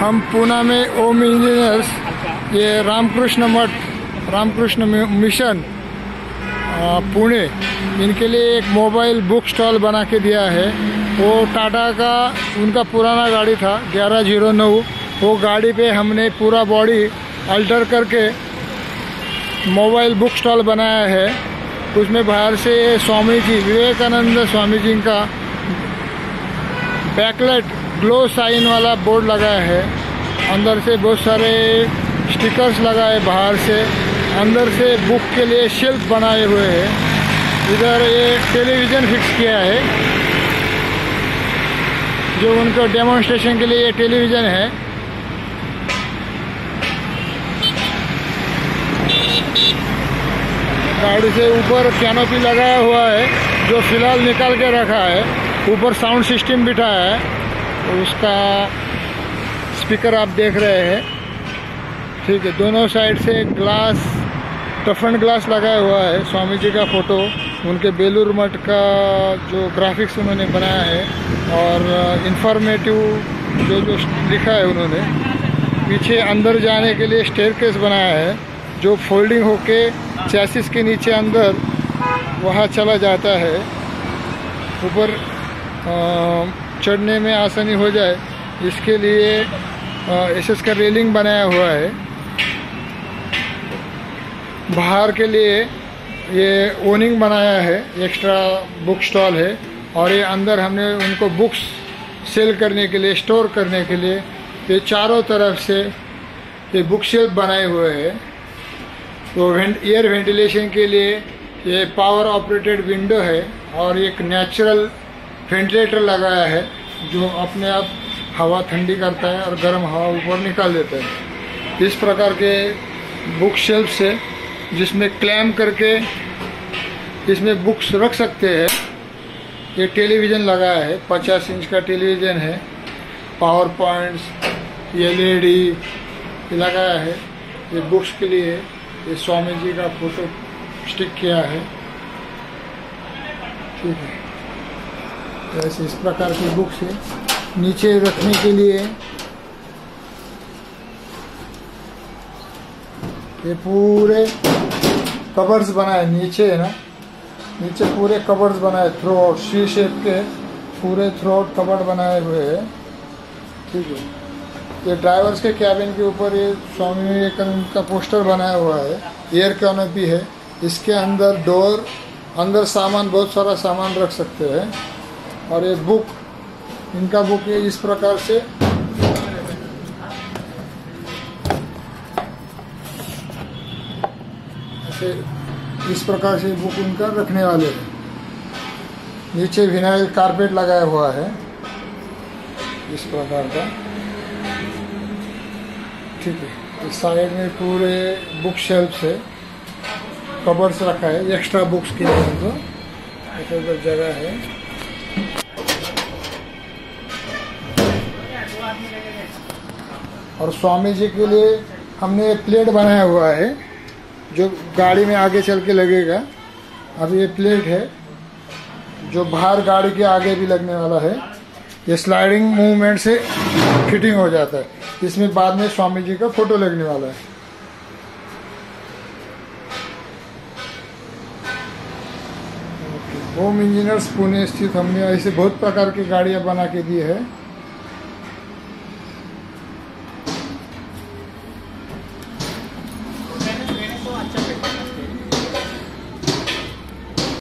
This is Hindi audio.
हम पुणे में ओम इंजीनियर्स, ये रामकृष्ण मठ, रामकृष्ण मिशन पुणे, इनके लिए एक मोबाइल बुक स्टॉल बना के दिया है। वो टाटा का उनका पुराना गाड़ी था 1109, वो गाड़ी पे हमने पूरा बॉडी अल्टर करके मोबाइल बुक स्टॉल बनाया है। उसमें बाहर से स्वामी जी विवेकानंद स्वामी जी का बैकलाइट ग्लो साइन वाला बोर्ड लगाया है, अंदर से बहुत सारे स्टिकर्स लगाए, बाहर से अंदर से बुक के लिए शेल्फ बनाए हुए हैं। इधर ये टेलीविज़न फिक्स किया है, जो उनका डेमोन्स्ट्रेशन के लिए ये टेलीविज़न है। गाड़ी से ऊपर कैनोपी लगाया हुआ है, जो फिलहाल निकाल के रखा है। ऊपर साउंड सिस्टम बिठाया है, उसका स्पीकर आप देख रहे हैं। ठीक है, दोनों साइड से ग्लास, टफन ग्लास लगाया हुआ है। स्वामी जी का फोटो, उनके बेलूर मठ का जो ग्राफिक्स उन्होंने बनाया है, और इंफॉर्मेटिव जो लिखा है उन्होंने। पीछे अंदर जाने के लिए स्टेयरकेस बनाया है, जो फोल्डिंग होके चैसिस के नीचे अंदर वहाँ चला जाता है, ऊपर चढ़ने में आसानी हो जाए इसके लिए एसएस का रेलिंग बनाया हुआ है। बाहर के लिए ये ओनिंग बनाया है, एक्स्ट्रा बुक स्टॉल है। और ये अंदर हमने उनको बुक्स सेल करने के लिए, स्टोर करने के लिए ये चारों तरफ से ये बुक शेल्फ बनाए हुए हैं। तो एयर वेंटिलेशन के लिए ये पावर ऑपरेटेड विंडो है, और एक नेचुरल वेंटिलेटर लगाया है, जो अपने आप हवा ठंडी करता है और गर्म हवा ऊपर निकाल देता है। इस प्रकार के बुक शेल्फ से, जिसमें क्लैम करके इसमें बुक्स रख सकते हैं। ये टेलीविज़न लगाया है, 50 इंच का टेलीविज़न है, पावर पॉइंट्स, LED लगाया है। ये बुक्स के लिए ये स्वामी जी का फोटो स्टिक किया है। ठीक है, तो ऐसे इस प्रकार की बुक्स है। नीचे रखने के लिए ये पूरे कवर्स बनाए, नीचे है ना, नीचे पूरे कवर्स बनाए, थ्रो आउट सी शेप के पूरे थ्रो आउट कवर्ड बनाए हुए है। ठीक है, ये ड्राइवर्स के कैबिन के ऊपर ये स्वामी विवेकानंद का पोस्टर बनाया हुआ है। एयर कैनोपी है, इसके अंदर डोर, अंदर सामान, बहुत सारा सामान रख सकते हैं। और ये बुक, इनका बुक ये इस प्रकार से ऐसे, इस प्रकार से बुक उनका रखने वाले हैं। नीचे विनाइल कारपेट लगाया हुआ है, इस प्रकार का। ठीक है, इस साइड में पूरे बुक शेल्फ से कवर्स रखा है, एक्स्ट्रा बुक्स के लिए तो ऐसे उधर जगह है। और स्वामी जी के लिए हमने प्लेट बनाया हुआ है, जो गाड़ी में आगे चल के लगेगा। अब ये प्लेट है, जो बाहर गाड़ी के आगे भी लगने वाला है। ये स्लाइडिंग मूवमेंट से फिटिंग हो जाता है, इसमें बाद में स्वामी जी का फोटो लगने वाला है। ओम इंजीनियर्स पुणे स्थित हमने ऐसे बहुत प्रकार की गाड़ियां बना के दी है।